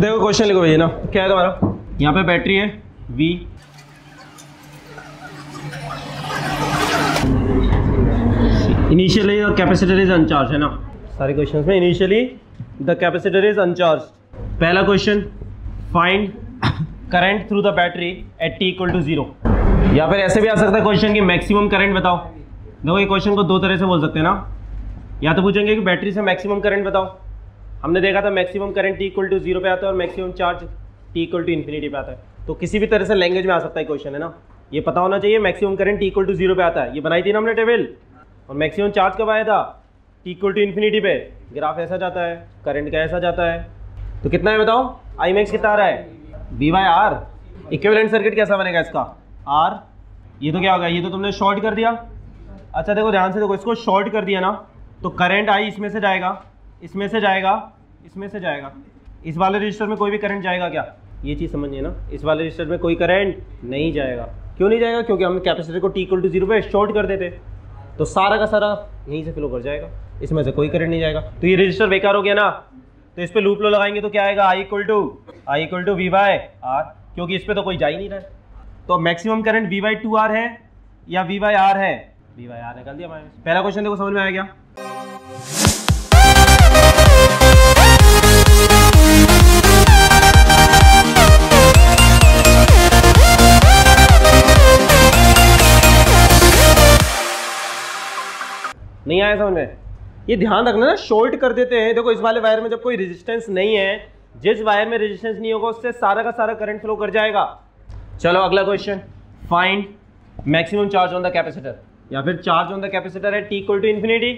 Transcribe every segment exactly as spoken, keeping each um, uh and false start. देखो क्वेश्चन लिखो भैया ना, क्या है तुम्हारा? यहाँ पे बैटरी है V, initially the capacitor is uncharged, है ना? सारे क्वेश्चंस में initially the capacitor is uncharged. पहला question, find current through the battery at t equal to zero. या फिर ऐसे भी आ सकता है क्वेश्चन कि मैक्सिमम करंट बताओ। देखो ये क्वेश्चन को दो तरह से बोल सकते हैं ना, या तो पूछेंगे कि बैटरी से मैक्सिमम करंट बताओ। हमने देखा था maximum current t equal to zero पे आता है और maximum charge t equal to infinity पे आता है। तो किसी भी तरह से लैंग्वेज में आ सकता है क्वेश्चन, है ना? ये पता होना चाहिए maximum current t equal to zero पे आता है, ये बनाई थी ना हमने टेबल। और मैक्सिमम चार्ज कब आया था? टी इक्वल टू इन्फिनिटी पे। ग्राफ ऐसा जाता है, करंट का ऐसा जाता है। तो कितना है बताओ, आई मैक्स कितना आ रहा है? B by R. Equivalent circuit कैसा बनेगा इसका? आर। ये तो क्या होगा, ये तो तुमने शॉर्ट कर दिया। अच्छा देखो ध्यान से देखो, इसको शॉर्ट कर दिया ना, तो करंट आई इसमें से जाएगा, इसमें से जाएगा, इसमें से जाएगा। इस वाले रजिस्टर में कोई भी करंट जाएगा क्या? ये चीज़ समझिए ना, इस वाले रजिस्टर में कोई करंट नहीं जाएगा। क्यों नहीं जाएगा? क्योंकि हम कैपेसिटर को टी इक्वल टू जीरो पे शॉर्ट कर देते, तो सारा का सारा यहीं से फ्लो कर जाएगा, इसमें से कोई करंट नहीं जाएगा। तो ये रजिस्टर बेकार हो गया ना, तो इस पर लूप लो लगाएंगे तो क्या आएगा? I equal to I equal to V by R, क्योंकि इस पर तो कोई जा ही नहीं रहा है। तो maximum current V by two R है या वी बाई आर है? वी बाई आर निकाल दिया। पहला क्वेश्चन देखो समझ में आया क्या? नहीं आया समझ में? ये ध्यान रखना ना, शॉर्ट कर देते हैं। देखो इस वाले वायर में जब कोई रेजिस्टेंस नहीं है, जिस वायर में रेजिस्टेंस नहीं होगा उससे सारा का सारा करंट फ्लो कर जाएगा। चलो अगला question, find maximum charge on the capacitor. या फिर चार्ज ऑन द कैपेसिटर है टी इक्वल टू इन्फिनिटी,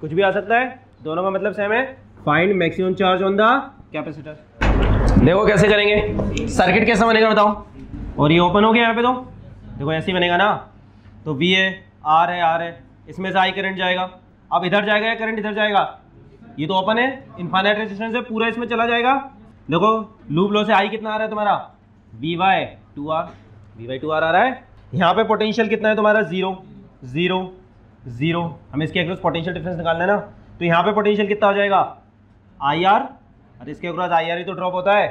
कुछ भी आ सकता है, दोनों का मतलब सेम है। Find maximum charge on the capacitor. देखो कैसे करेंगे, सर्किट कैसा बनेगा बताओ। और ये ओपन हो गया यहाँ पे, तो देखो ऐसे ही बनेगा ना। तो वी है, आर है, आर है, इसमें से आई करंट जाएगा। अब इधर जाएगा करंट, इधर जाएगा, ये तो ओपन है, इनफाइनाइट रेजिस्टेंस है, पूरा इसमें चला जाएगा। देखो लूप लो से आई कितना आ रहा है तुम्हारा? V by two R, V by two R आ रहा है। यहाँ पे पोटेंशियल कितना है तुम्हारा? Zero zero zero. हमें इसके अक्रॉस पोटेंशियल डिफरेंस निकालना है ना, तो यहाँ पे पोटेंशियल कितना हो जाएगा? I R. अरे इसके अक्रॉस आई आर ही तो ड्रॉप होता है,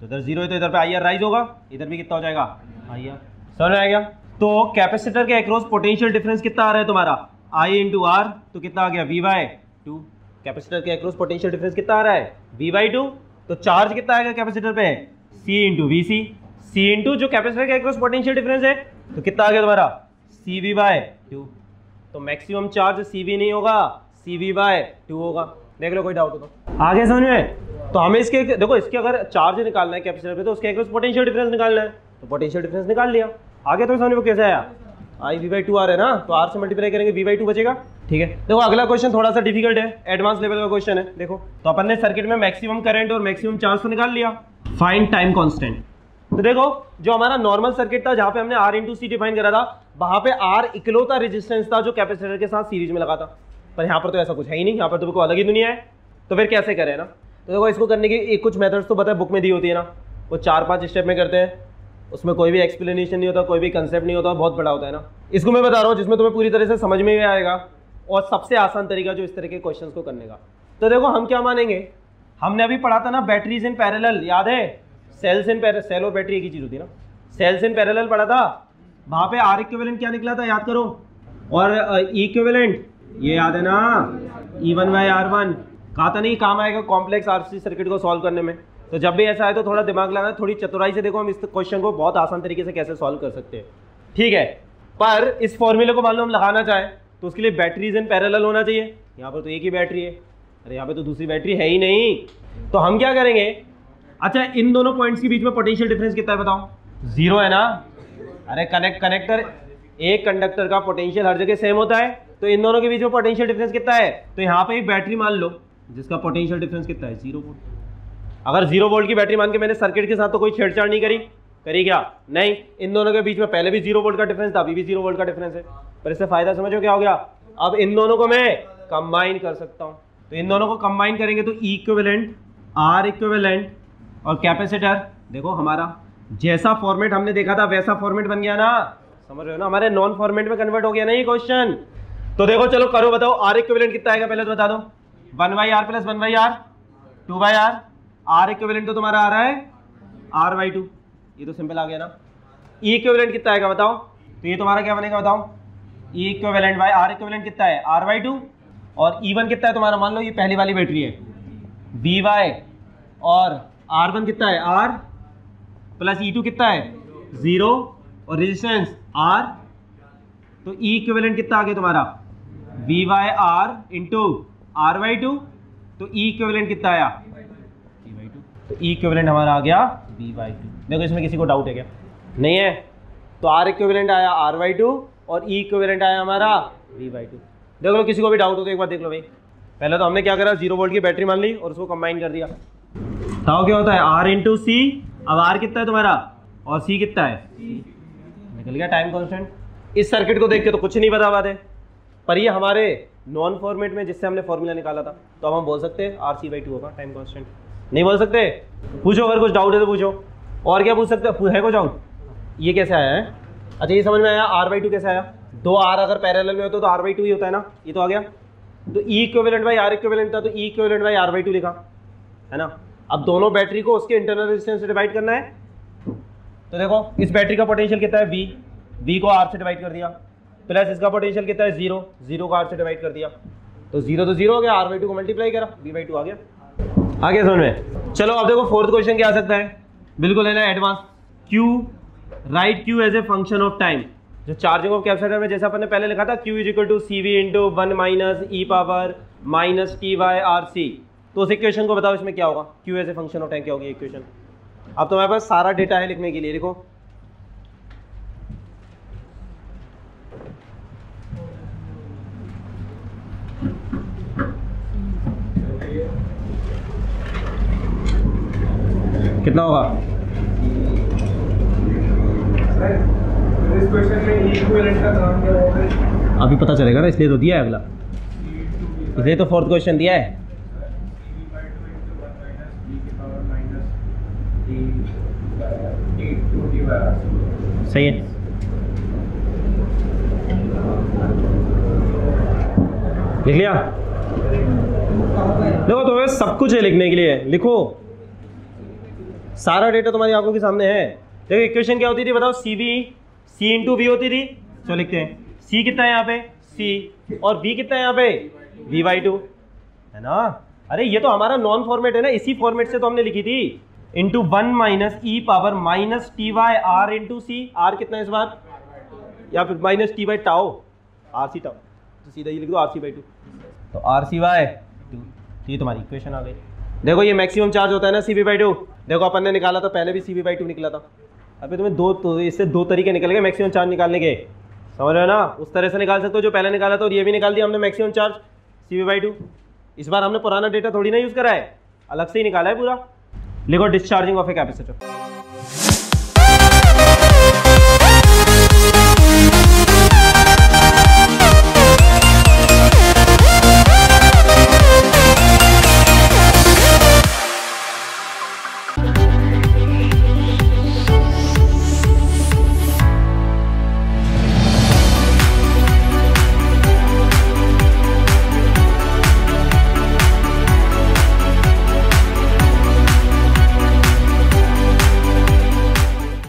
तो इधर जीरो है तो इधर पे आई आर राइज होगा, इधर भी कितना हो जाएगा? I R. समझ आएगा? तो कैपेसिटर के अक्रॉस पोटेंशियल डिफरेंस कितना आ रहा है तुम्हारा? आई इंटू आर, तो कितना आ गया? V by two. कैपेसिटर के अक्रॉस पोटेंशियल डिफरेंस कितना आ रहा है? V by two. तो चार्ज कितना आएगा कैपेसिटर पे? C into V C, C into जो कैपेसिटर के अक्रॉस पोटेंशियल डिफरेंस है, तो कितना आ गया तुम्हारा? C V by two. तो मैक्सिमम चार्ज सी वी नहीं होगा, सी वी बाई टू होगा। देख लो कोई डाउट हो तो। आगे समझ में? तो हमें इसके देखो, इसके अगर चार्ज निकालना है कैपेसिटर पे, तो उसके अक्रॉस पोटेंशियल डिफरेंस निकालना है, तो पोटेंशियल डिफरेंस निकाल लिया। आगे तो समझ में कैसे आया? आई वी बाई टू आ रहा है ना, तो आर से मल्टीप्लाई करेंगे, वी बाई टू बचेगा। ठीक है देखो अगला क्वेश्चन थोड़ा सा डिफिकल्ट है, एडवांस लेवल का क्वेश्चन है। देखो तो अपन ने सर्किट में मैक्सिमम करंट और मैक्सिमम चार्ज तो निकाल लिया, फाइंड टाइम कांस्टेंट। तो देखो जो हमारा नॉर्मल सर्किट था, जहाँ पे हमने आर इंटू सी डिफाइन करा था, वहाँ पे आर इकलौता रेजिस्टेंस था जो कैपेसिटर के साथ सीरीज में लगा था। पर यहाँ पर तो ऐसा कुछ है ही नहीं, यहाँ पर तो बिल्कुल अलग ही दुनिया है। तो फिर कैसे करें ना? तो देखो इसको करने की कुछ मेथड्स तो पता है बुक में दी होती है ना, वो चार पाँच स्टेप में करते हैं, उसमें कोई भी एक्सप्लेनेशन नहीं होता, कोई भी कंसेप्ट नहीं होता, बहुत बड़ा होता है ना। इसको मैं बता रहा हूँ जिसमें तुम्हें पूरी तरह से समझ में ही आएगा, और सबसे आसान तरीका जो इस तरह के क्वेश्चंस को करने का। तो देखो हम क्या मानेंगे, हमने अभी पढ़ा था ना बैटरीज इन पैरेलल, याद है? सेल्स इन पैरेलल, सेल और बैटरी एक ही चीज़ होती है ना। सेल्स इन पैरेलल पढ़ा था, वहाँ पे आर इक्विवेलेंट क्या निकला था याद करो, और ई इक्विवेलेंट ये याद है ना, E one by R one. कहा था नहीं काम आएगा कॉम्प्लेक्स आर सी सर्किट को सॉल्व करने में। तो जब भी ऐसा है तो थोड़ा दिमाग लगाना, थोड़ी चतुराई से देखो हम इस क्वेश्चन को बहुत आसान तरीके से कैसे सॉल्व कर सकते हैं। ठीक है, पर इस फॉर्मूले को मान लो हम लगाना चाहें तो उसके लिए बैटरीज इन पैरेलल होना चाहिए। यहाँ पर तो एक ही बैटरी है, अरे यहाँ पे तो दूसरी बैटरी है ही नहीं। तो हम क्या करेंगे, अच्छा इन दोनों पॉइंट्स के बीच में पोटेंशियल डिफरेंस कितना है बताओ? जीरो है ना। अरे कनेक्ट कनेक्टर एक कंडक्टर का पोटेंशियल हर जगह सेम होता है, तो इन दोनों के बीच में पोटेंशियल डिफरेंस कितना है? तो यहाँ पे एक बैटरी मान लो जिसका पोटेंशियल डिफरेंस कितना है? जीरो। अगर जीरो वोल्ट की बैटरी मान के मैंने सर्किट के साथ तो कोई छेड़छाड़ नहीं करी, करी क्या? नहीं। इन दोनों के बीच में पहले भी जीरो वोल्ट का डिफरेंस था, अभी भी जीरो वोल्ट का डिफरेंस है। पर इससे फायदा समझो क्या हो गया, अब इन दोनों को मैं कंबाइन कर सकता हूँ। तो इन दोनों को कंबाइन करेंगे तो ई इक्विवेलेंट, आर इक्विवेलेंट और कैपेसिटर। देखो हमारा जैसा फॉर्मेट हमने देखा था वैसा फॉर्मेट बन गया ना, समझ रहे हो ना, हमारे नॉन फॉर्मेट में कन्वर्ट हो गया ना ये क्वेश्चन। तो देखो चलो करो, बताओ आर इक्विवेलेंट कितना आएगा पहले तो बता दो। One by R plus one by R, two by R R equivalent तो तुम्हारा आ रहा है आर बाई टू, ये तो सिंपल आ गया ना। ई इक्विवेलेंट कितना आएगा बताओ, तो ये तुम्हारा क्या बनेगा बताओ, E equivalent by R equivalent कितना है आर बाई टू, और ई वन कितना है तुम्हारा, मान लो ये पहली वाली बैटरी है बी वाई, और आर वन कितना है आर, प्लस ई टू कितना है जीरो, और रेजिस्टेंस आर, तो ई इक्विवेलेंट कितना आ गया तुम्हारा V by R into R by two, तो ई इक्विवेलेंट कितना आया ई वाई टू, तो ई इक्विवेलेंट हमारा आ गया वी वाई टू। देखो इसमें किसी को डाउट है क्या, नहीं है, तो आर इक्विवेलेंट आया आर वाई टू और ई इक्विवेलेंट आया हमारा वी वाई टू। देख लो किसी को भी डाउट हो तो एक बार देख लो भाई। पहले तो हमने क्या करा, जीरो वोल्ट की बैटरी मान ली और उसको कंबाइन कर दिया, तो क्या होता है आर इंटू सी, अब आर कितना है तुम्हारा और सी कितना है, निकल गया टाइम कॉन्स्टेंट। इस सर्किट को देख के तो कुछ नहीं बता पाते, पर ये हमारे नॉन फॉर्मेट में जिससे हमने फॉर्मूला निकाला था, तो अब हम बोल सकते हैं आर सी बाई टू होगा टाइम कॉन्स्टेंट। नहीं बोल सकते, पूछो अगर कुछ डाउट है तो पूछो, और क्या पूछ सकते हो, है कुछ डाउट? ये कैसे आया है, अच्छा ये समझ में आया आर बाई टू कैसे आया, दो आर अगर पैरेलल में होते तो आर बाई टू ही होता है ना, ये तो आ गया। तो E equivalent by R equivalent था, तो E equivalent by R by two लिखा है ना। अब दोनों बैटरी को उसके इंटरनल रेजिस्टेंस से डिवाइड करना है, तो देखो इस बैटरी का पोटेंशियल कितना है V, V को R से डिवाइड कर दिया, प्लस इसका पोटेंशियल कितना है जीरो, जीरो को R से डिवाइड कर दिया, तो जीरो तो जीरो हो गया, आर बाई टू को मल्टीप्लाई करा V बाई टू आ गया। आ गया समझ में। चलो अब देखो फोर्थ क्वेश्चन क्या आ सकता है, बिल्कुल है ना advance. Q right Q as a function of time, जो चार्जिंग ऑफ कैपेसिटर में जैसा अपन ने पहले लिखा था Q is equal to C V into one minus E power minus T by R C, तो उस इक्वेशन को बताओ इसमें क्या होगा, Q as a function of time क्या होगी इक्वेशन। अब तुम्हारे पास सारा डेटा है लिखने के लिए, देखो कितना होगा इस क्वेश्चन में, इक्विवेलेंट का काम क्या होगा अभी पता चलेगा ना, इसलिए तो दिया है अगला, इसलिए तो फोर्थ क्वेश्चन दिया है। सही है, लिख लिया? देखो तुम्हें सब कुछ है लिखने के लिए, लिखो, सारा डेटा तुम्हारी आंखों के सामने है। देखो इक्वेशन क्या होती थी बताओ, C B C into B होती थी, चलो लिखते हैं सी कितना है यहाँ पे सी, और बी कितना है यहाँ पे बी बाई टू है ना। अरे ये तो हमारा नॉन फॉर्मेट है ना, इसी फॉर्मेट से तो हमने लिखी थी, into one minus E power minus T by R into C, R कितना है इस बार या फिर minus T by tau R C tau, तो सीधा ये लिख दो आर सी बाई टू, तो आर सी वाई टू, तो ये तुम्हारी इक्वेशन आ गई। देखो ये मैक्सिमम चार्ज होता है ना सी बी बाई टू, देखो अपन ने निकाला था पहले भी सी बी बाई टू निकला था, अभी तुम्हें दो तो इससे दो तरीके निकल गए मैक्सिमम चार्ज निकालने के, समझ रहे हो ना। उस तरह से निकाल सकते हो जो पहले निकाला था, और ये भी निकाल दिया हमने maximum charge C B by two. इस बार हमने पुराना डेटा थोड़ी ना यूज़ करा है, अलग से ही निकाला है पूरा। लिखो डिस्चार्जिंग ऑफ ए कैपेसिटर।